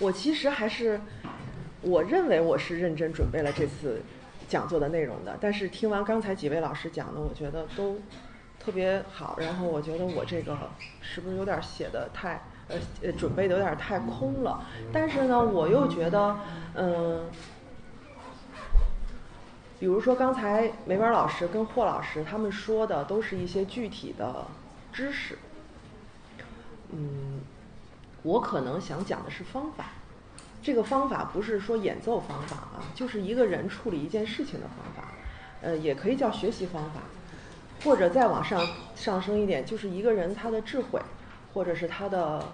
我其实还是我认为我是认真准备了这次讲座的内容的，但是听完刚才几位老师讲的，我觉得都特别好，然后我觉得我这个是不是有点写的太准备的有点太空了，但是呢我又觉得比如说刚才梅班老师跟霍老师他们说的都是一些具体的知识，我可能想讲的是方法，这个方法不是说演奏方法啊，就是一个人处理一件事情的方法，也可以叫学习方法，或者再往上升一点，就是一个人他的智慧，或者是他的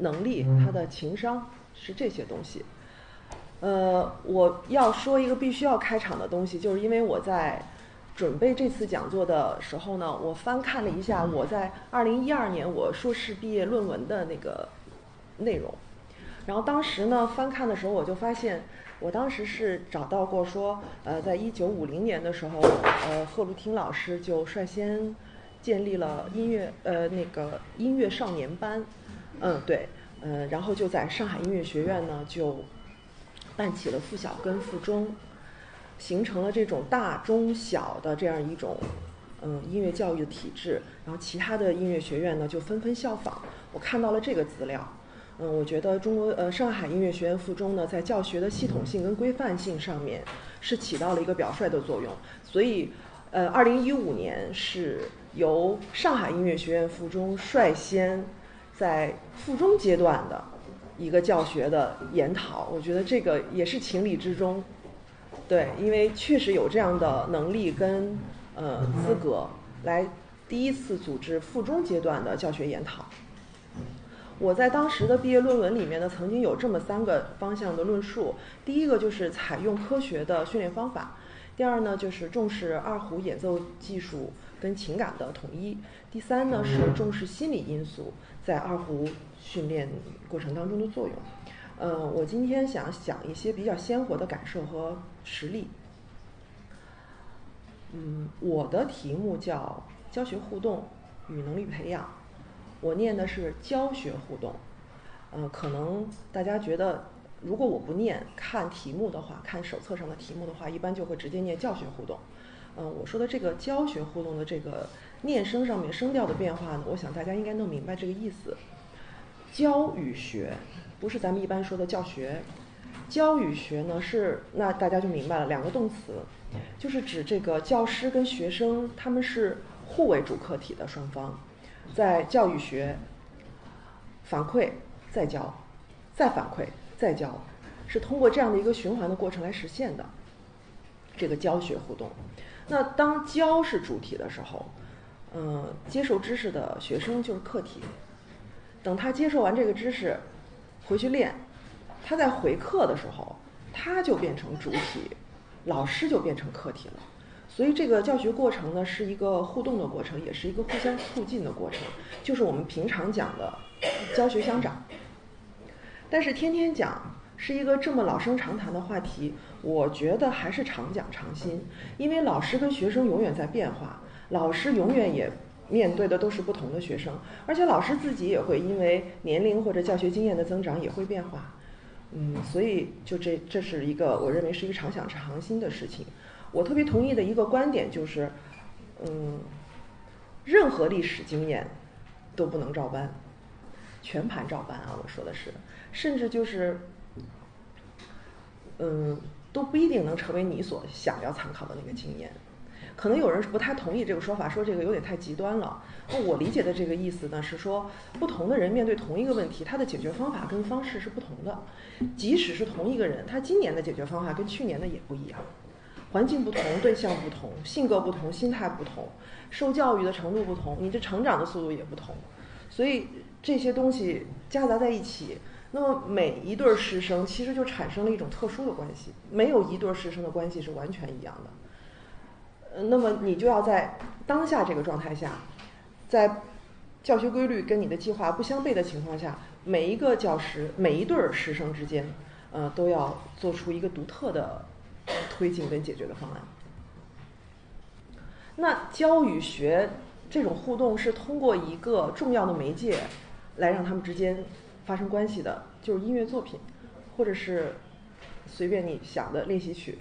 能力，他的情商，是这些东西。我要说一个必须要开场的东西，就是因为我在准备这次讲座的时候呢，我翻看了一下我在2012年我硕士毕业论文的那个内容，然后当时呢翻看的时候，我就发现我当时是找到过说，在1950年的时候，贺鲁汀老师就率先建立了那个音乐少年班，然后就在上海音乐学院呢就办起了附小跟附中，形成了这种大中小的这样一种音乐教育的体制，然后其他的音乐学院呢就纷纷效仿。我看到了这个资料。我觉得上海音乐学院附中呢，在教学的系统性跟规范性上面是起到了一个表率的作用。所以，2015年是由上海音乐学院附中率先在附中阶段的一个教学的研讨，我觉得这个也是情理之中。对，因为确实有这样的能力跟资格来第一次组织附中阶段的教学研讨。我在当时的毕业论文里面呢，曾经有这么3个方向的论述。第一个就是采用科学的训练方法，第二呢就是重视二胡演奏技术跟情感的统一，第三呢是重视心理因素在二胡训练过程当中的作用。我今天想讲一些比较鲜活的感受和实例。我的题目叫教学互动与能力培养。我念的是教学互动，可能大家觉得，如果我不念，看题目的话，看手册上的题目的话，一般就会直接念教学互动。我说的这个教学互动的这个念声上面声调的变化呢，我想大家应该弄明白这个意思。教与学，不是咱们一般说的教学，教与学呢是，那大家就明白了，两个动词，就是指这个教师跟学生他们是互为主客体的双方。在教育学，反馈再教，再反馈再教，是通过这样的一个循环的过程来实现的这个教学互动。那当教是主体的时候，接受知识的学生就是客体。等他接受完这个知识回去练，他在回课的时候他就变成主体，老师就变成客体了。所以这个教学过程呢，是一个互动的过程，也是一个互相促进的过程，就是我们平常讲的教学相长。但是天天讲是一个这么老生常谈的话题，我觉得还是常讲常新，因为老师跟学生永远在变化，老师永远也面对的都是不同的学生，而且老师自己也会因为年龄或者教学经验的增长也会变化。所以就这是一个我认为是一个常想常新的事情。我特别同意的一个观点就是，任何历史经验都不能照搬，全盘照搬啊！我说的是，甚至就是，都不一定能成为你所想要参考的那个经验。可能有人不太同意这个说法，说这个有点太极端了。那我理解的这个意思呢，是说不同的人面对同一个问题，他的解决方法跟方式是不同的。即使是同一个人，他今年的解决方法跟去年的也不一样。环境不同，对象不同，性格不同，心态不同，受教育的程度不同，你这成长的速度也不同，所以这些东西夹杂在一起，那么每一对师生其实就产生了一种特殊的关系，没有一对师生的关系是完全一样的。那么你就要在当下这个状态下，在教学规律跟你的计划不相悖的情况下，每一个教师，每一对师生之间，都要做出一个独特的推进跟解决的方案。那教与学这种互动是通过一个重要的媒介来让他们之间发生关系的，就是音乐作品，或者是随便你想的练习曲，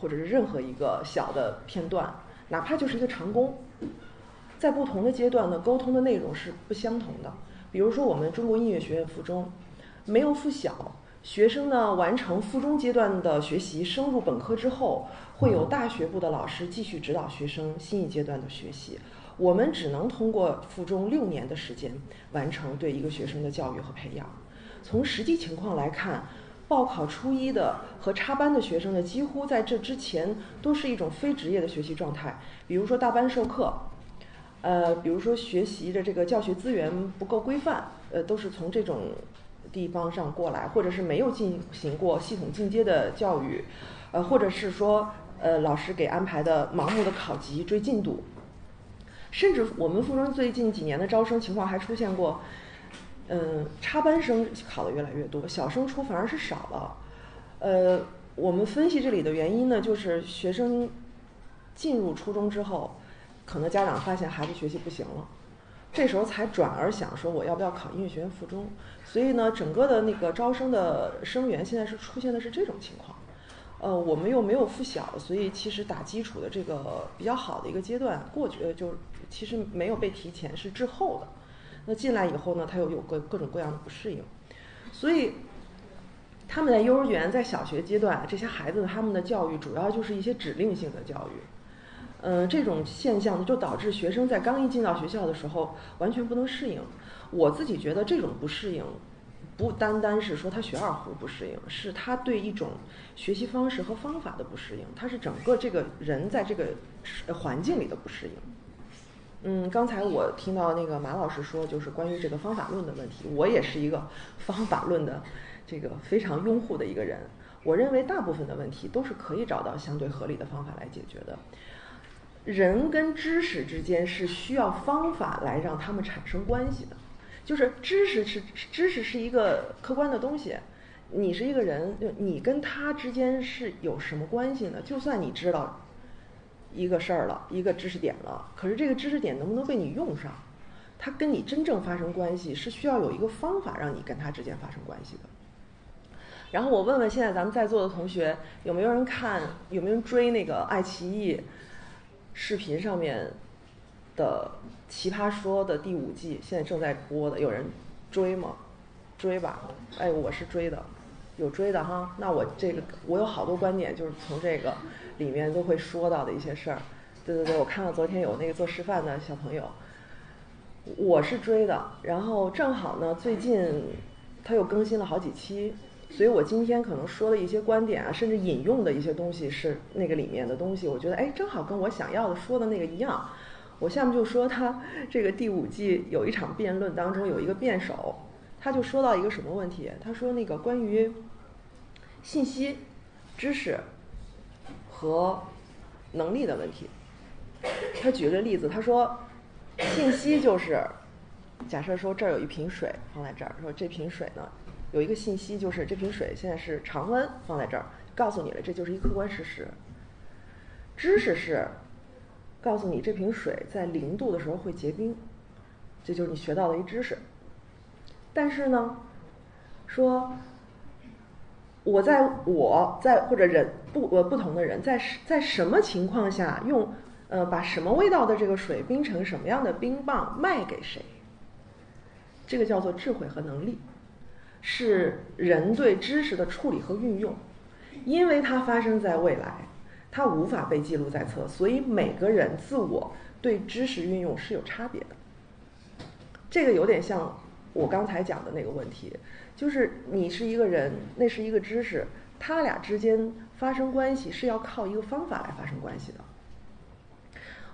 或者是任何一个小的片段，哪怕就是一个长工，在不同的阶段呢，沟通的内容是不相同的。比如说我们中国音乐学院附中没有附小，学生呢完成附中阶段的学习，升入本科之后，会有大学部的老师继续指导学生新一阶段的学习。我们只能通过附中6年的时间完成对一个学生的教育和培养。从实际情况来看，报考初一的和插班的学生呢，几乎在这之前都是一种非职业的学习状态。比如说大班授课，比如说学习的这个教学资源不够规范，都是从这种地方上过来，或者是没有进行过系统进阶的教育，或者是说老师给安排的盲目的考级追进度。甚至我们附中最近几年的招生情况还出现过，插班生考的越来越多，小升初反而是少了。我们分析这里的原因呢，就是学生进入初中之后，可能家长发现孩子学习不行了，这时候才转而想说我要不要考音乐学院附中。所以呢，整个的那个招生的生源现在是出现的是这种情况。我们又没有附小，所以其实打基础的这个比较好的一个阶段过去，就其实没有被提前，是滞后的。那进来以后呢，他又有各种各样的不适应，所以他们在幼儿园、在小学阶段，这些孩子他们的教育主要就是一些指令性的教育。这种现象呢，就导致学生在刚一进到学校的时候完全不能适应。我自己觉得这种不适应，不单单是说他学二胡不适应，是他对一种学习方式和方法的不适应，他是整个这个人在这个环境里的不适应。刚才我听到那个马老师说，就是关于这个方法论的问题，我也是一个方法论的这个非常拥护的一个人。我认为大部分的问题都是可以找到相对合理的方法来解决的。人跟知识之间是需要方法来让他们产生关系的，就是知识是一个客观的东西，你是一个人，你跟他之间是有什么关系呢？就算你知道一个事儿了，一个知识点了，可是这个知识点能不能被你用上，它跟你真正发生关系是需要有一个方法让你跟他之间发生关系的。然后我问问现在咱们在座的同学，有没有人看，有没有人追那个爱奇艺视频上面的《奇葩说》的第5季，现在正在播的，有人追吗？追吧，哎，我是追的，有追的哈。那我这个我有好多观点，就是从这个里面都会说到的一些事儿。对对对，我看到昨天有那个做示范的小朋友，我是追的。然后正好呢，最近他又更新了好几期，所以我今天可能说的一些观点啊，甚至引用的一些东西是那个里面的东西，我觉得哎，正好跟我想要的说的那个一样。我下面就说他这个第5季有一场辩论当中有一个辩手，他就说到一个什么问题，他说那个关于信息、知识和能力的问题。他举了例子，他说信息就是假设说这儿有一瓶水放在这儿，说这瓶水呢有一个信息，就是这瓶水现在是常温放在这儿，告诉你了，这就是一客观事实。知识是告诉你这瓶水在0度的时候会结冰，这就是你学到的一知识。但是呢，说我在或者人不同的人在什么情况下用把什么味道的这个水冰成什么样的冰棒卖给谁，这个叫做智慧和能力，是人对知识的处理和运用，因为它发生在未来。它无法被记录在册，所以每个人自我对知识运用是有差别的。这个有点像我刚才讲的那个问题，就是你是一个人，那是一个知识，他俩之间发生关系是要靠一个方法来发生关系的。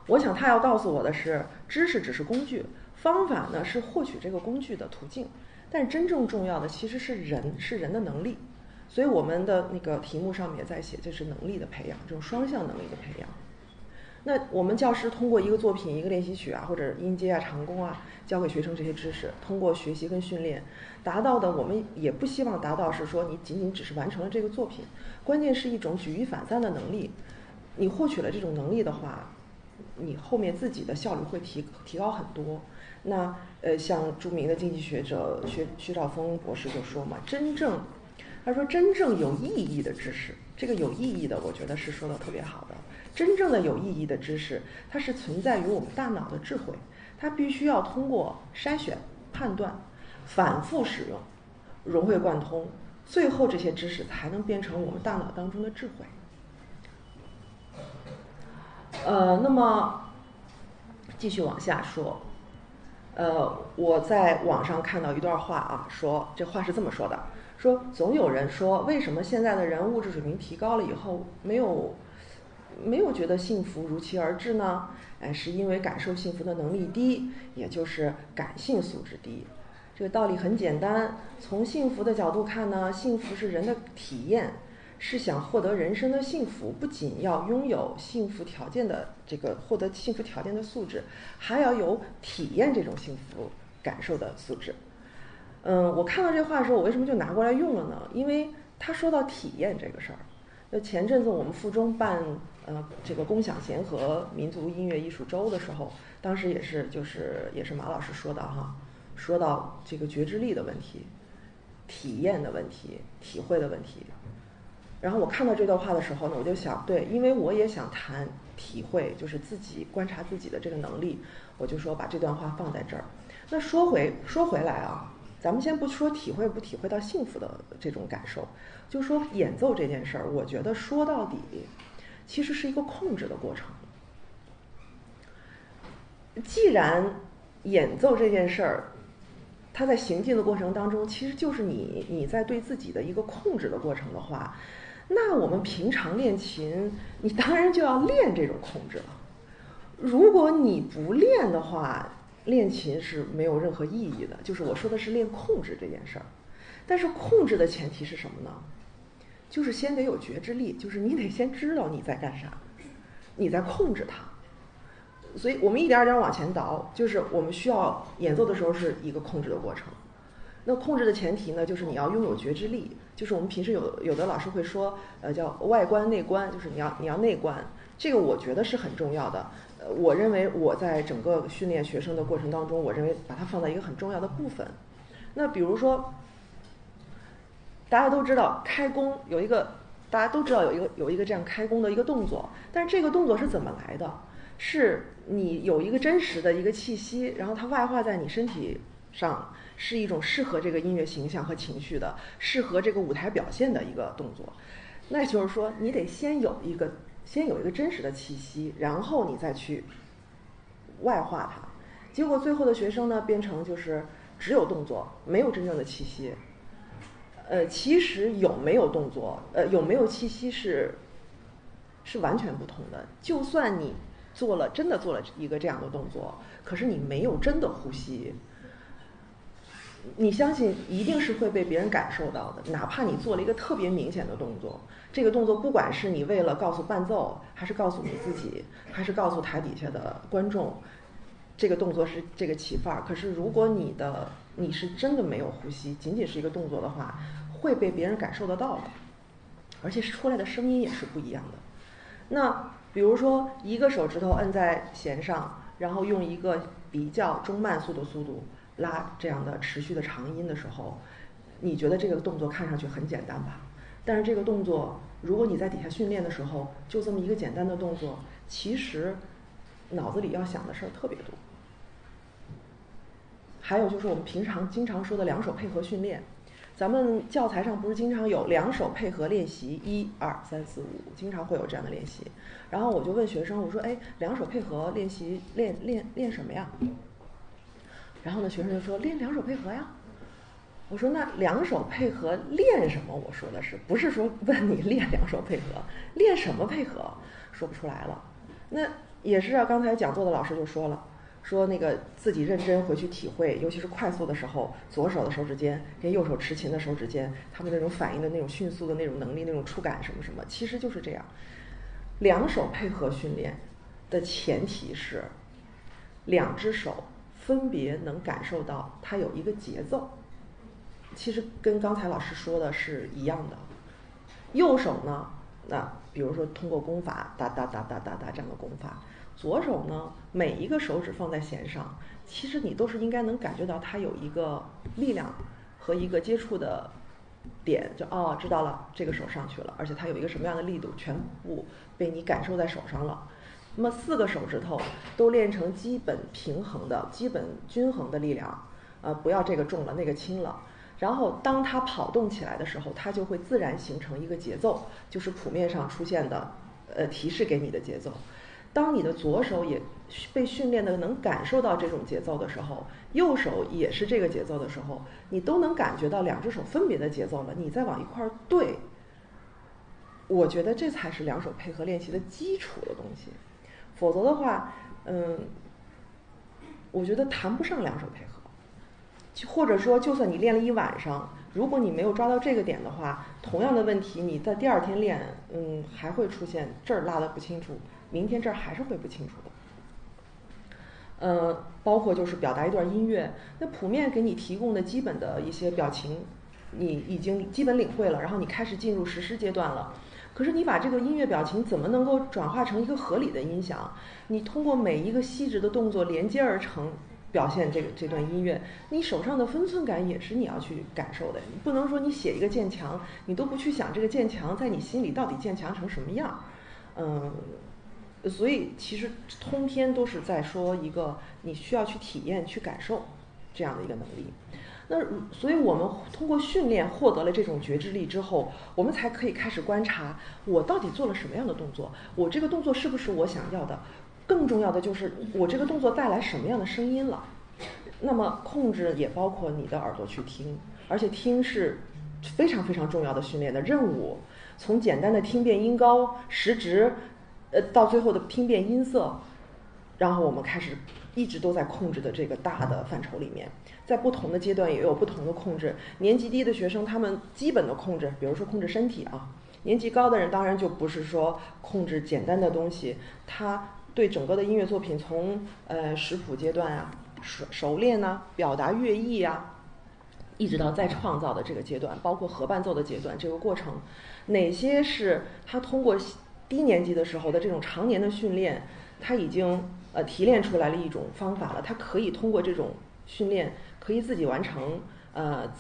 我想他要告诉我的是，知识只是工具，方法呢是获取这个工具的途径，但真正重要的其实是人，是人的能力。所以我们的那个题目上面也在写，就是能力的培养，这种双向能力的培养。那我们教师通过一个作品、一个练习曲啊，或者音阶啊、长工啊，教给学生这些知识，通过学习跟训练达到的，我们也不希望达到是说你仅仅只是完成了这个作品，关键是一种举一反三的能力。你获取了这种能力的话，你后面自己的效率会提高很多。那像著名的经济学者徐兆丰博士就说嘛，他说真正有意义的知识，这个有意义的，我觉得是说的特别好的。真正的有意义的知识，它是存在于我们大脑的智慧，它必须要通过筛选、判断、反复使用、融会贯通，最后这些知识才能变成我们大脑当中的智慧。那么继续往下说，我在网上看到一段话啊，说这话是这么说的：说总有人说，为什么现在的人物质水平提高了以后，没有觉得幸福如期而至呢？是因为感受幸福的能力低，也就是感性素质低。这个道理很简单，从幸福的角度看呢，幸福是人的体验。是想获得人生的幸福，不仅要拥有幸福条件的获得幸福条件的素质，还要有体验这种幸福感受的素质。我看到这话的时候，我为什么就拿过来用了呢？因为他说到体验这个事儿，就前阵子我们附中办共享协和民族音乐艺术周的时候，当时也是马老师说的哈，说到这个觉知力的问题、体验的问题、体会的问题。然后我看到这段话的时候呢，我就想，对，因为我也想谈体会，就是自己观察自己的这个能力，我就说把这段话放在这儿。那说回来啊，咱们先不说体会不体会到幸福的这种感受，就说演奏这件事儿，我觉得说到底，其实是一个控制的过程。既然演奏这件事儿，它在行进的过程当中，其实就是你在对自己的一个控制的过程的话。那我们平常练琴，你当然就要练这种控制了。如果你不练的话，练琴是没有任何意义的。就是我说的是练控制这件事儿，但是控制的前提是什么呢？就是先得有觉知力，就是你得先知道你在干啥，你在控制它。所以我们一点点往前倒，就是我们需要演奏的时候是一个控制的过程。那控制的前提呢，就是你要拥有觉知力，就是我们平时有的老师会说，叫外观内观，就是你要内观，这个我觉得是很重要的。我认为我在整个训练学生的过程当中，我认为把它放在一个很重要的部分。那比如说，大家都知道开弓有一个这样开弓的一个动作，但是这个动作是怎么来的？是你有一个真实的一个气息，然后它外化在你身体上，是一种适合这个音乐形象和情绪的，适合这个舞台表现的一个动作。那就是说，你得先有一个真实的气息，然后你再去外化它。结果最后的学生呢，变成就是只有动作，没有真正的气息。其实有没有动作，有没有气息是完全不同的。就算你真的做了一个这样的动作，可是你没有真的呼吸，你相信一定是会被别人感受到的。哪怕你做了一个特别明显的动作，这个动作不管是你为了告诉伴奏，还是告诉你自己，还是告诉台底下的观众，这个动作是这个起范儿，可是如果你是真的没有呼吸，仅仅是一个动作的话，会被别人感受得到的，而且出来的声音也是不一样的。那比如说，一个手指头摁在弦上，然后用一个比较中慢速度拉这样的持续的长音的时候，你觉得这个动作看上去很简单吧？但是这个动作，如果你在底下训练的时候，就这么一个简单的动作，其实脑子里要想的事儿特别多。还有就是我们平常经常说的两手配合训练，咱们教材上不是经常有两手配合练习，1、2、3、4、5，经常会有这样的练习。然后我就问学生，我说：“哎，两手配合练习练什么呀？”然后呢，学生就说：“练两手配合呀。”我说：“那两手配合练什么？”我说的是不是说问你练两手配合，练什么配合？说不出来了。那也是啊，刚才讲座的老师就说了。说那个自己认真回去体会，尤其是快速的时候，左手的手指尖跟右手持琴的手指尖，他们那种反应的那种迅速的那种能力、那种触感什么，其实就是这样。两手配合训练的前提是，两只手分别能感受到它有一个节奏，其实跟刚才老师说的是一样的。右手呢，那比如说通过功法哒哒哒哒哒哒这样的功法。左手呢，每一个手指放在弦上，其实你都是应该能感觉到它有一个力量和一个接触的点，就哦知道了，这个手上去了，而且它有一个什么样的力度，全部被你感受在手上了。那么四个手指头都练成基本平衡的、基本均衡的力量，不要这个重了，那个轻了。然后当它跑动起来的时候，它就会自然形成一个节奏，就是谱面上出现的，提示给你的节奏。当你的左手也被训练的能感受到这种节奏的时候，右手也是这个节奏的时候，你都能感觉到两只手分别的节奏了，你再往一块儿对。我觉得这才是两手配合练习的基础的东西，否则的话，我觉得谈不上两手配合。或者说，就算你练了一晚上，如果你没有抓到这个点的话，同样的问题你在第二天练，还会出现这儿拉得不清楚，明天这儿还是会不清楚的。包括就是表达一段音乐，那谱面给你提供的基本的一些表情，你已经基本领会了，然后你开始进入实施阶段了。可是你把这个音乐表情怎么能够转化成一个合理的音响？你通过每一个细致的动作连接而成。表现这段音乐，你手上的分寸感也是你要去感受的。你不能说你写一个渐强，你都不去想这个渐强在你心里到底渐强成什么样。所以其实通篇都是在说一个你需要去体验、去感受这样的一个能力。那所以我们通过训练获得了这种觉知力之后，我们才可以开始观察我到底做了什么样的动作，我这个动作是不是我想要的。更重要的就是我这个动作带来什么样的声音了，那么控制也包括你的耳朵去听，而且听是非常非常重要的训练的任务，从简单的听辨音高、时值，到最后的听辨音色，然后我们开始一直都在控制的这个大的范畴里面，在不同的阶段也有不同的控制。年级低的学生他们基本的控制，比如说控制身体啊，年级高的人当然就不是说控制简单的东西，他对整个的音乐作品从识谱阶段啊、熟练啊、表达乐意啊，一直到再创造的这个阶段，包括合伴奏的阶段，这个过程哪些是他通过低年级的时候的这种常年的训练，他已经提炼出来了一种方法了，他可以通过这种训练可以自己完成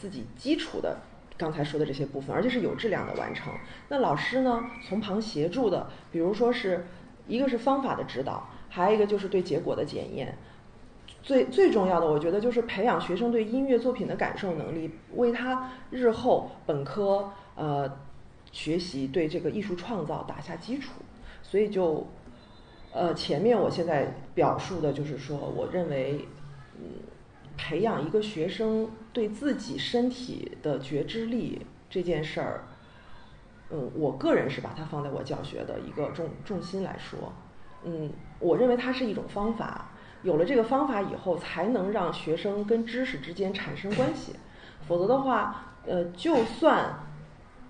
自己基础的刚才说的这些部分，而且是有质量的完成。那老师呢从旁协助的，比如说是一个是方法的指导，还有一个就是对结果的检验。最重要的我觉得就是培养学生对音乐作品的感受能力，为他日后本科学习对这个艺术创造打下基础。所以就前面我现在表述的就是说，我认为培养一个学生对自己身体的觉知力这件事儿，我个人是把它放在我教学的一个重心来说，我认为它是一种方法，有了这个方法以后，才能让学生跟知识之间产生关系，否则的话，就算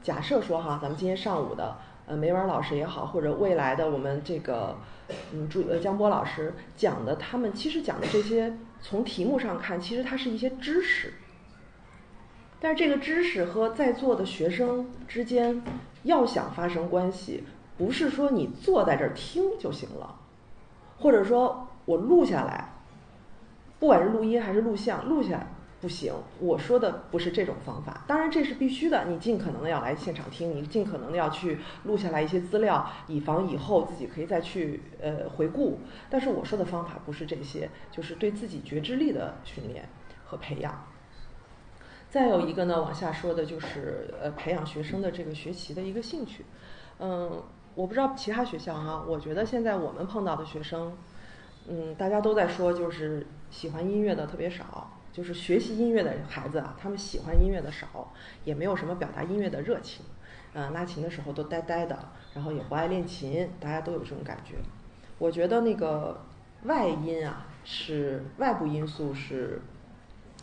假设说哈，咱们今天上午的梅文老师也好，或者未来的我们这个江波老师讲的，他们其实讲的这些，从题目上看，其实它是一些知识。但是这个知识和在座的学生之间要想发生关系，不是说你坐在这儿听就行了，或者说我录下来，不管是录音还是录像，录下来不行。我说的不是这种方法，当然这是必须的，你尽可能的要来现场听，你尽可能的要去录下来一些资料，以防以后自己可以再去回顾。但是我说的方法不是这些，就是对自己觉知力的训练和培养。再有一个呢，往下说的就是培养学生的这个学习的一个兴趣。我不知道其他学校哈，我觉得现在我们碰到的学生，大家都在说就是喜欢音乐的特别少，就是学习音乐的孩子啊，他们喜欢音乐的少，也没有什么表达音乐的热情，拉琴的时候都呆呆的，然后也不爱练琴，大家都有这种感觉。我觉得那个外因啊，是外部因素，是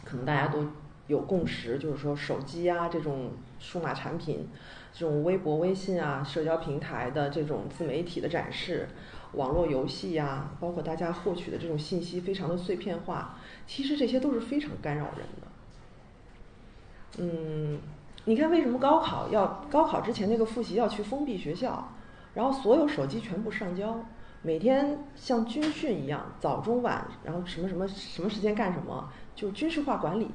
可能大家都有共识，就是说手机啊这种数码产品，这种微博、微信啊、社交平台的这种自媒体的展示，网络游戏啊，包括大家获取的这种信息非常的碎片化，其实这些都是非常干扰人的。你看为什么高考之前那个复习要去封闭学校，然后所有手机全部上交，每天像军训一样，早中晚，然后什么时间干什么，就军事化管理。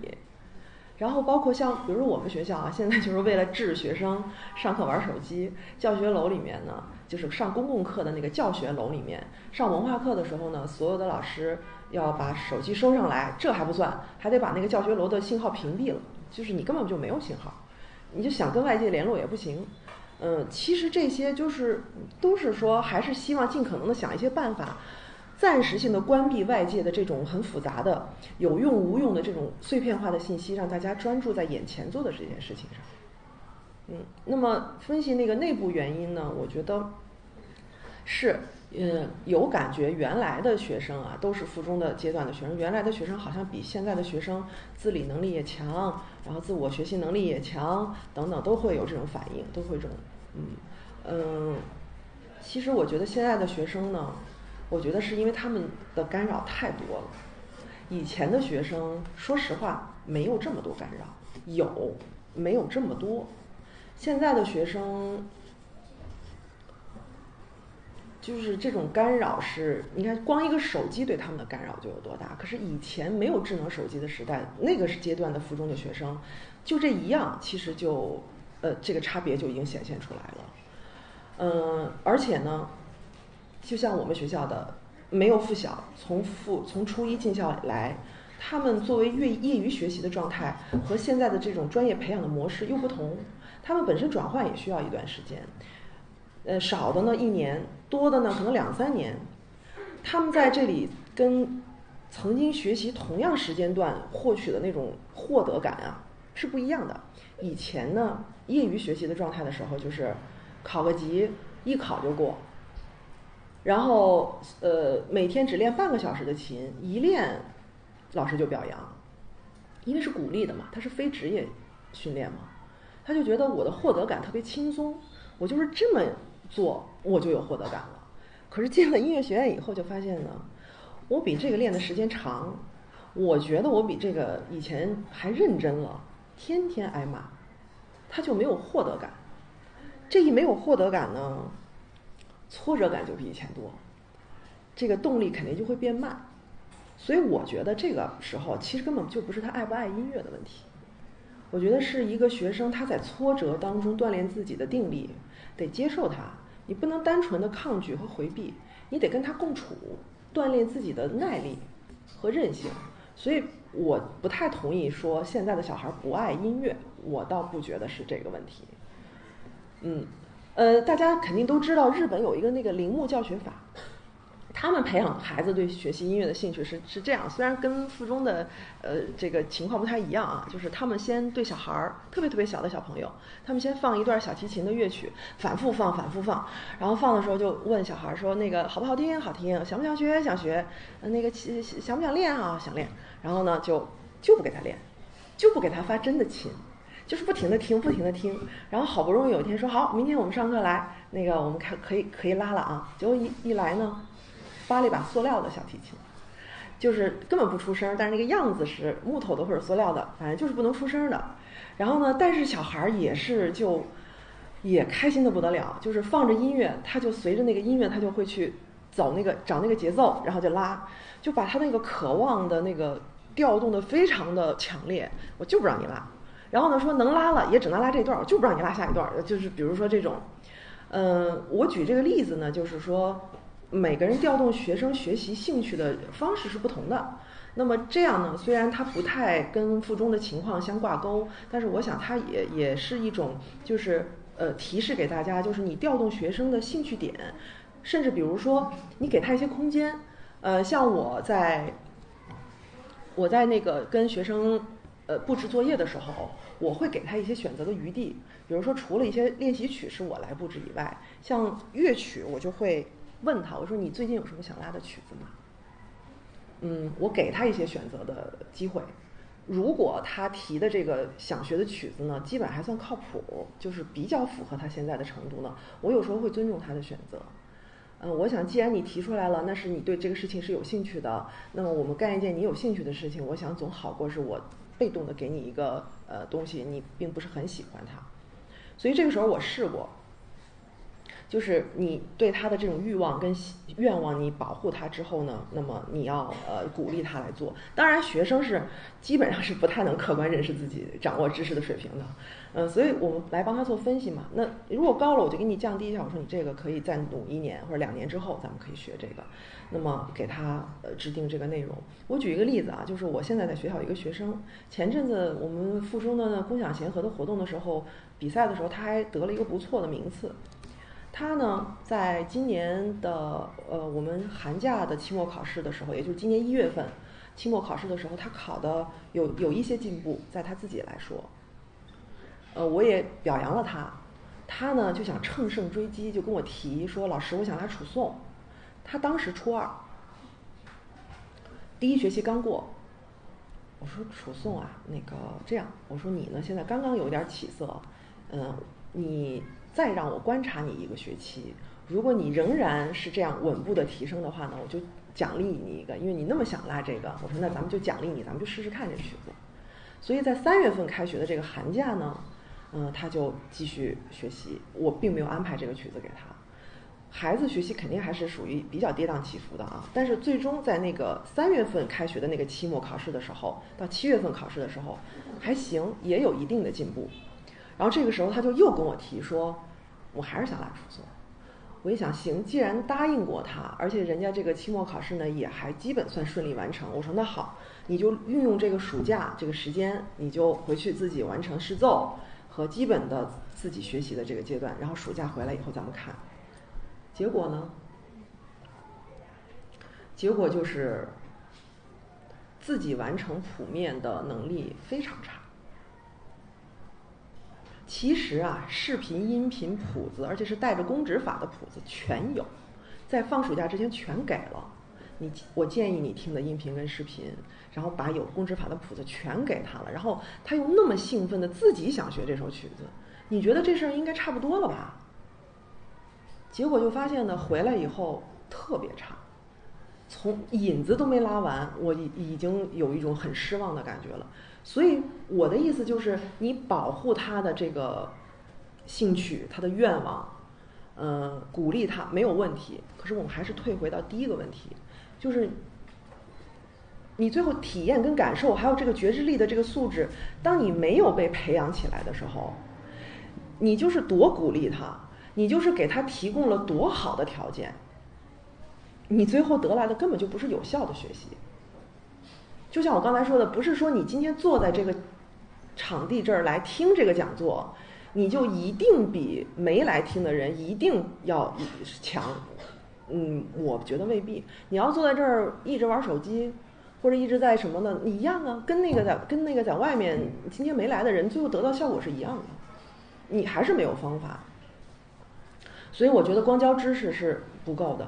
然后包括像比如我们学校啊，现在就是为了治学生上课玩手机，教学楼里面呢，就是上公共课的那个教学楼里面，上文化课的时候呢，所有的老师要把手机收上来，这还不算，还得把那个教学楼的信号屏蔽了，就是你根本就没有信号，你就想跟外界联络也不行。其实这些就是都是说，还是希望尽可能的想一些办法，暂时性的关闭外界的这种很复杂的、有用无用的这种碎片化的信息，让大家专注在眼前做的这件事情上。那么分析那个内部原因呢，我觉得是，有感觉原来的学生啊，都是附中的阶段的学生，原来的学生好像比现在的学生自理能力也强，然后自我学习能力也强，等等，都会有这种反应，都会这种，其实我觉得现在的学生呢，我觉得是因为他们的干扰太多了，以前的学生说实话没有这么多干扰，有没有这么多？现在的学生。就是这种干扰是，你看光一个手机对他们的干扰就有多大。可是以前没有智能手机的时代，那个阶段的附中的学生，就这一样，其实就，这个差别就已经显现出来了。而且呢，就像我们学校的没有附小，从初一进校以来，他们作为业余学习的状态和现在的这种专业培养的模式又不同，他们本身转换也需要一段时间。少的呢一年，多的呢可能2-3年，他们在这里跟曾经学习同样时间段获取的那种获得感啊是不一样的。以前呢业余学习的状态的时候，就是考个级一考就过，然后每天只练半个小时的琴，一练老师就表扬，因为是鼓励的嘛，他是非职业训练嘛，他就觉得我的获得感特别轻松，我就是这么做我就有获得感了。可是进了音乐学院以后就发现呢，我比这个练的时间长，我觉得我比这个以前还认真了，天天挨骂，他就没有获得感。这一没有获得感呢，挫折感就比以前多，这个动力肯定就会变慢。所以我觉得这个时候其实根本就不是他爱不爱音乐的问题，我觉得是一个学生他在挫折当中锻炼自己的定力，得接受它，你不能单纯的抗拒和回避，你得跟它共处，锻炼自己的耐力和韧性。所以我不太同意说现在的小孩不爱音乐，我倒不觉得是这个问题。大家肯定都知道日本有一个那个铃木教学法，他们培养孩子对学习音乐的兴趣是这样，虽然跟附中的这个情况不太一样啊，就是他们先对小孩儿特别小的小朋友，他们先放一段小提琴的乐曲，反复放，然后放的时候就问小孩说那个好不好听，好听，想不想学，想学，那个想不想练啊，想练，然后呢就不给他练，就不给他发真的琴，就是不停的听，然后好不容易有一天说好，明天我们上课来，那个我们可以拉了啊，结果一来呢。发了一把塑料的小提琴，就是根本不出声，但是那个样子是木头的或者塑料的，反正就是不能出声的。然后呢，但是小孩也是也开心的不得了，就是放着音乐，他就随着那个音乐，他就会去找那个节奏，然后就拉，就把他那个渴望的那个调动的非常的强烈，我就不让你拉。然后呢，说能拉了也只能拉这一段，我就不让你拉下一段。就是比如说这种，我举这个例子呢，就是说。每个人调动学生学习兴趣的方式是不同的，那么这样呢，虽然它不太跟附中的情况相挂钩，但是我想它也是一种就是提示给大家，就是你调动学生的兴趣点，甚至比如说你给他一些空间，像我在那个跟学生布置作业的时候，我会给他一些选择的余地，比如说除了一些练习曲是我来布置以外，像乐曲我就会。问他，我说你最近有什么想拉的曲子吗？我给他一些选择的机会。如果他提的这个想学的曲子呢，基本还算靠谱，就是比较符合他现在的程度呢，我有时候会尊重他的选择。我想既然你提出来了，那是你对这个事情是有兴趣的，那么我们干一件你有兴趣的事情，我想总好过是我被动的给你一个东西，你并不是很喜欢它。所以这个时候我试过。就是你对他的这种欲望跟愿望，你保护他之后呢，那么你要鼓励他来做。当然，学生是基本上是不太能客观认识自己掌握知识的水平的，所以我们来帮他做分析嘛。那如果高了，我就给你降低一下，我说你这个可以再努1年或者2年之后，咱们可以学这个。那么给他制定这个内容。我举一个例子啊，就是我现在在学校有一个学生，前阵子我们附中的共享贤合的活动的时候，比赛的时候，他还得了一个不错的名次。他呢，在今年的我们寒假的期末考试的时候，也就是今年1月份期末考试的时候，他考的有一些进步，在他自己来说，我也表扬了他。他呢就想乘胜追击，就跟我提说：“老师，我想来楚颂。”他当时初2，第一学期刚过。我说：“楚颂啊，那个这样，我说你呢现在刚刚有点起色，你。”再让我观察你1个学期，如果你仍然是这样稳步的提升的话呢，我就奖励你一个，因为你那么想拉这个，我说那咱们就奖励你，咱们就试试看这曲子。所以在3月份开学的这个寒假呢，他就继续学习，我并没有安排这个曲子给他。孩子学习肯定还是属于比较跌宕起伏的啊，但是最终在那个3月份开学的那个期末考试的时候，到7月份考试的时候，还行，也有一定的进步。然后这个时候他就又跟我提说，我还是想拉楚颂。我一想，行，既然答应过他，而且人家这个期末考试呢也还基本算顺利完成，我说那好，你就运用这个暑假这个时间，你就回去自己完成试奏和基本的自己学习的这个阶段，然后暑假回来以后咱们看。结果呢？结果就是自己完成谱面的能力非常差。其实啊，视频、音频、谱子，而且是带着公指法的谱子全有，在放暑假之前全给了你。我建议你听的音频跟视频，然后把有公指法的谱子全给他了，然后他又那么兴奋的自己想学这首曲子，你觉得这事儿应该差不多了吧？结果就发现呢，回来以后特别差，从引子都没拉完，我已经有一种很失望的感觉了。所以我的意思就是，你保护他的这个兴趣，他的愿望，鼓励他没有问题。可是我们还是退回到第一个问题，就是你最后体验跟感受，还有这个觉知力的这个素质，当你没有被培养起来的时候，你就是多鼓励他，你就是给他提供了多好的条件，你最后得来的根本就不是有效的学习。就像我刚才说的，不是说你今天坐在这个场地这儿来听这个讲座，你就一定比没来听的人一定要强。我觉得未必。你要坐在这儿一直玩手机，或者一直在什么呢？一样啊，跟那个在外面今天没来的人，最后得到效果是一样的。你还是没有方法。所以我觉得光教知识是不够的。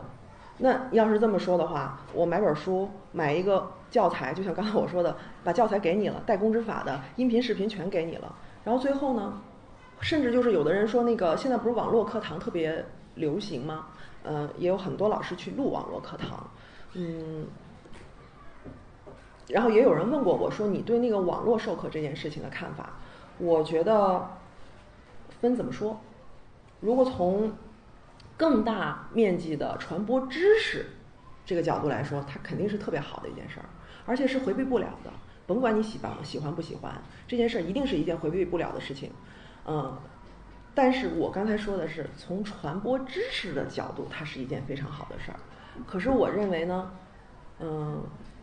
那要是这么说的话，我买本书，买一个教材，就像刚才我说的，把教材给你了，带公指法的音频视频全给你了，然后最后呢，甚至就是有的人说那个现在不是网络课堂特别流行吗？也有很多老师去录网络课堂，然后也有人问过我说你对那个网络授课这件事情的看法。我觉得分怎么说，如果从更大面积的传播知识这个角度来说，它肯定是特别好的一件事儿，而且是回避不了的。甭管你喜欢不喜欢，这件事儿一定是一件回避不了的事情。但是我刚才说的是从传播知识的角度，它是一件非常好的事儿。可是我认为呢，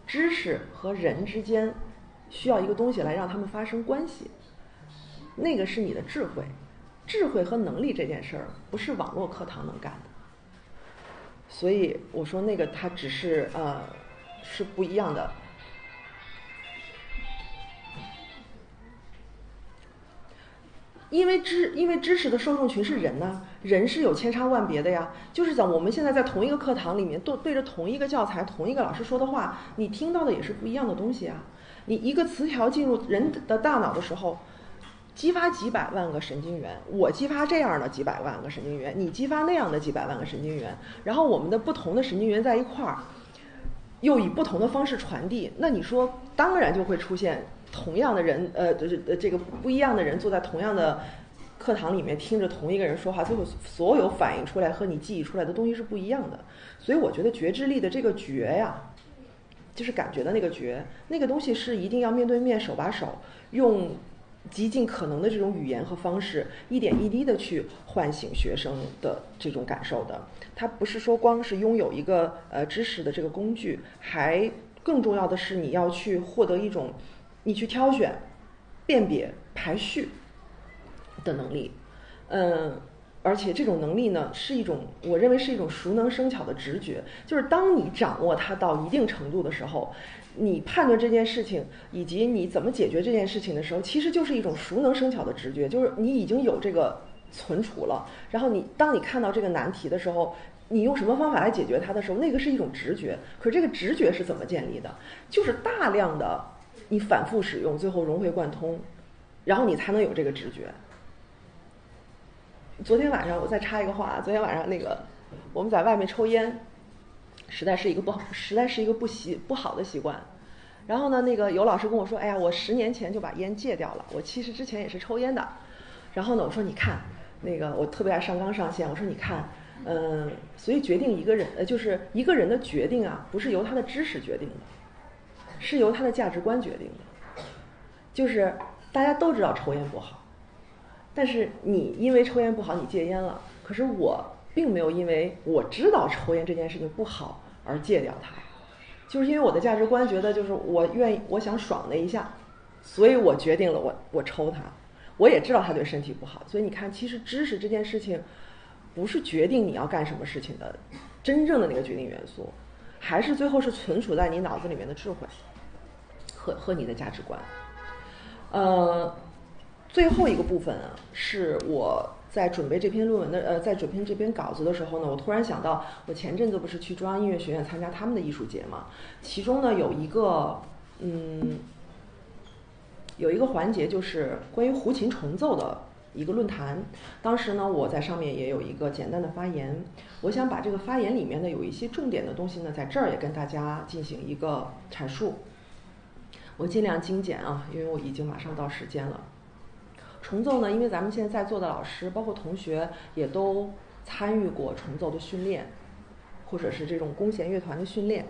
知识和人之间需要一个东西来让他们发生关系，那个是你的智慧。智慧和能力这件事儿不是网络课堂能干的，所以我说那个它只是是不一样的。因为知识的受众群是人呢，人是有千差万别的呀。就是讲我们现在在同一个课堂里面，对着同一个教材、同一个老师说的话，你听到的也是不一样的东西啊。你一个词条进入人的大脑的时候，激发几百万个神经元，我激发这样的几百万个神经元，你激发那样的几百万个神经元，然后我们的不同的神经元在一块儿，又以不同的方式传递，那你说当然就会出现同样的人，这个不一样的人坐在同样的课堂里面听着同一个人说话，最后所有反映出来和你记忆出来的东西是不一样的。所以我觉得觉知力的这个觉呀，就是感觉的那个觉，那个东西是一定要面对面手把手，用极尽可能的这种语言和方式，一点一滴的去唤醒学生的这种感受的。它不是说光是拥有一个知识的这个工具，还更重要的是你要去获得一种你去挑选、辨别、排序的能力。而且这种能力呢，是一种我认为是一种熟能生巧的直觉，就是当你掌握它到一定程度的时候，你判断这件事情以及你怎么解决这件事情的时候，其实就是一种熟能生巧的直觉，就是你已经有这个存储了，然后你当你看到这个难题的时候，你用什么方法来解决它的时候，那个是一种直觉。可是这个直觉是怎么建立的？就是大量的你反复使用，最后融会贯通，然后你才能有这个直觉。昨天晚上我再插一个话啊，昨天晚上那个我们在外面抽烟，实在是一个不好的习惯。然后呢，那个有老师跟我说，哎呀，我10年前就把烟戒掉了，我其实之前也是抽烟的。然后呢，我说你看，那个我特别爱上纲上线，我说你看，所以决定一个人，就是一个人的决定啊，不是由他的知识决定的，是由他的价值观决定的。就是大家都知道抽烟不好。但是你因为抽烟不好，你戒烟了。可是我并没有因为我知道抽烟这件事情不好而戒掉它，就是因为我的价值观觉得，就是我愿意，我想爽那一下，所以我决定了我抽它。我也知道它对身体不好，所以你看，其实知识这件事情不是决定你要干什么事情的真正的那个决定元素，还是最后是存储在你脑子里面的智慧和你的价值观。最后一个部分啊，是我在准备这篇论文的在准备这篇稿子的时候呢，我突然想到，我前阵子不是去中央音乐学院参加他们的艺术节嘛，其中呢有一个环节就是关于胡琴重奏的一个论坛。当时呢，我在上面也有一个简单的发言，我想把这个发言里面的有一些重点的东西呢，在这儿也跟大家进行一个阐述。我尽量精简啊，因为我已经马上到时间了。重奏呢，因为咱们现在在座的老师包括同学也都参与过重奏的训练，或者是这种弓弦乐团的训练。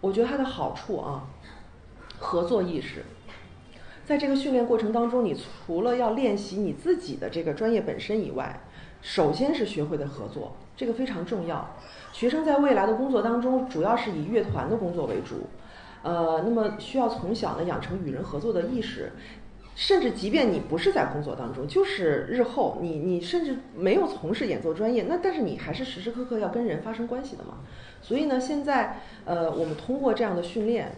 我觉得它的好处啊，合作意识。在这个训练过程当中，你除了要练习你自己的这个专业本身以外，首先是学会的合作，这个非常重要。学生在未来的工作当中，主要是以乐团的工作为主。那么需要从小呢养成与人合作的意识，甚至即便你不是在工作当中，就是日后你甚至没有从事演奏专业，那但是你还是时时刻刻要跟人发生关系的嘛。所以呢，现在我们通过这样的训练，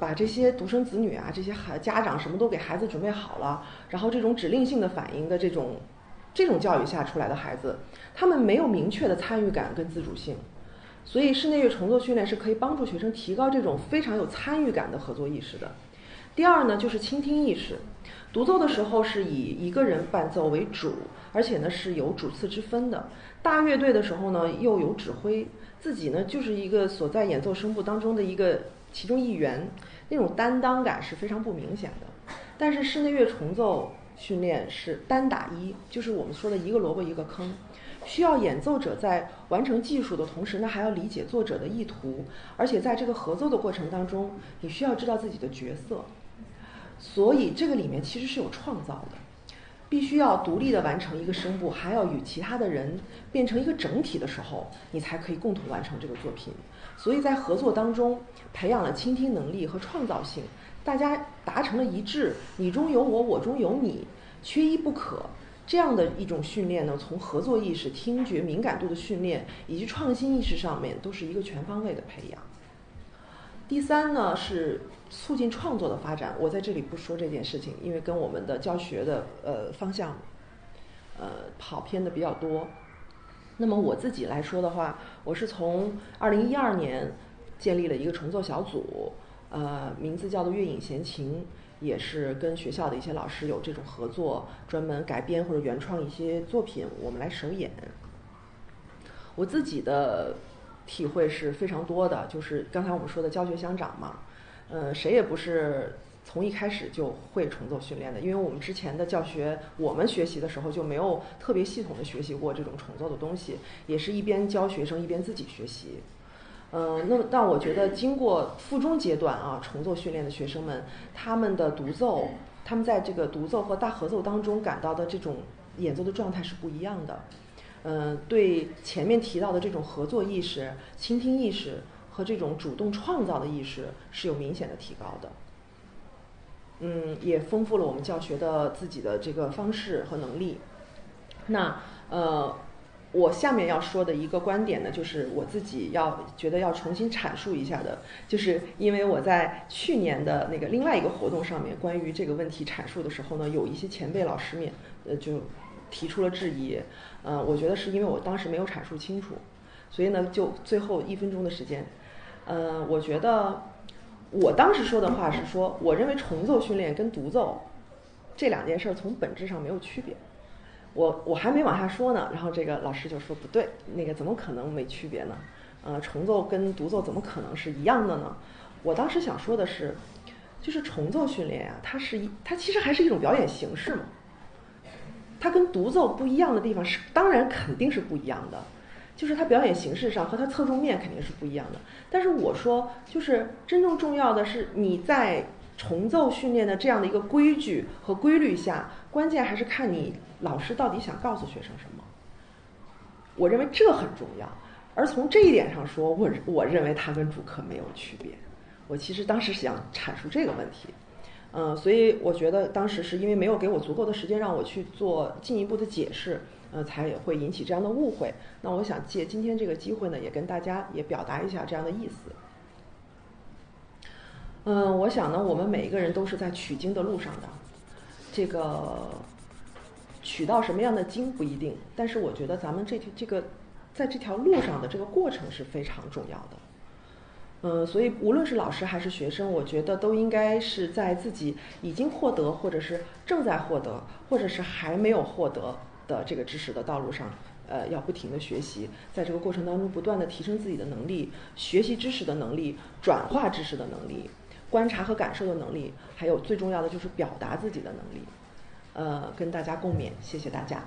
把这些独生子女啊，这些家长什么都给孩子准备好了，然后这种指令性的反应的这种教育下出来的孩子，他们没有明确的参与感跟自主性。所以室内乐重奏训练是可以帮助学生提高这种非常有参与感的合作意识的。第二呢，就是倾听意识。独奏的时候是以一个人伴奏为主，而且呢是有主次之分的。大乐队的时候呢又有指挥，自己呢就是一个所在演奏声部当中的一个其中一员，那种担当感是非常不明显的。但是室内乐重奏训练是单打一，就是我们说的一个萝卜一个坑。需要演奏者在完成技术的同时呢，还要理解作者的意图，而且在这个合作的过程当中，你需要知道自己的角色。所以这个里面其实是有创造的，必须要独立的完成一个声部，还要与其他的人变成一个整体的时候，你才可以共同完成这个作品。所以在合作当中培养了倾听能力和创造性，大家达成了一致，你中有我，我中有你，缺一不可。这样的一种训练呢，从合作意识、听觉敏感度的训练以及创新意识上面，都是一个全方位的培养。第三呢，是促进创作的发展。我在这里不说这件事情，因为跟我们的教学的方向跑偏的比较多。那么我自己来说的话，我是从2012年建立了一个重奏小组，名字叫做乐影闲情。也是跟学校的一些老师有这种合作，专门改编或者原创一些作品，我们来首演。我自己的体会是非常多的，就是刚才我们说的教学相长嘛，谁也不是从一开始就会重奏训练的，因为我们之前的教学，我们学习的时候就没有特别系统的学习过这种重奏的东西，也是一边教学生一边自己学习。那但我觉得经过附中阶段啊重奏训练的学生们，他们的独奏，他们在这个独奏和大合奏当中感到的这种演奏的状态是不一样的。对前面提到的这种合作意识、倾听意识和这种主动创造的意识是有明显的提高的。也丰富了我们教学的自己的这个方式和能力。那我下面要说的一个观点呢，就是我自己觉得要重新阐述一下的，就是因为我在去年的那个另外一个活动上面关于这个问题阐述的时候呢，有一些前辈老师就提出了质疑。我觉得是因为我当时没有阐述清楚，所以呢，就最后1分钟的时间，我觉得。我当时说的话是说，我认为重奏训练跟独奏这两件事从本质上没有区别。我还没往下说呢，然后这个老师就说不对，那个怎么可能没区别呢？重奏跟独奏怎么可能是一样的呢？我当时想说的是，就是重奏训练啊，它其实还是一种表演形式嘛。它跟独奏不一样的地方是，当然肯定是不一样的，就是它表演形式上和它侧重面肯定是不一样的，但是我说就是真正重要的是你在重奏训练的这样的一个规矩和规律下，关键还是看你老师到底想告诉学生什么。我认为这很重要，而从这一点上说，我认为它跟主课没有区别。我其实当时想阐述这个问题，所以我觉得当时是因为没有给我足够的时间让我去做进一步的解释，才也会引起这样的误会。那我想借今天这个机会呢，也跟大家也表达一下这样的意思。我想呢，我们每一个人都是在取经的路上的，这个取到什么样的经不一定，但是我觉得咱们这个在这条路上的这个过程是非常重要的。所以无论是老师还是学生，我觉得都应该是在自己已经获得，或者是正在获得，或者是还没有获得的这个知识的道路上，要不停的学习，在这个过程当中不断的提升自己的能力，学习知识的能力，转化知识的能力，观察和感受的能力，还有最重要的就是表达自己的能力。跟大家共勉，谢谢大家。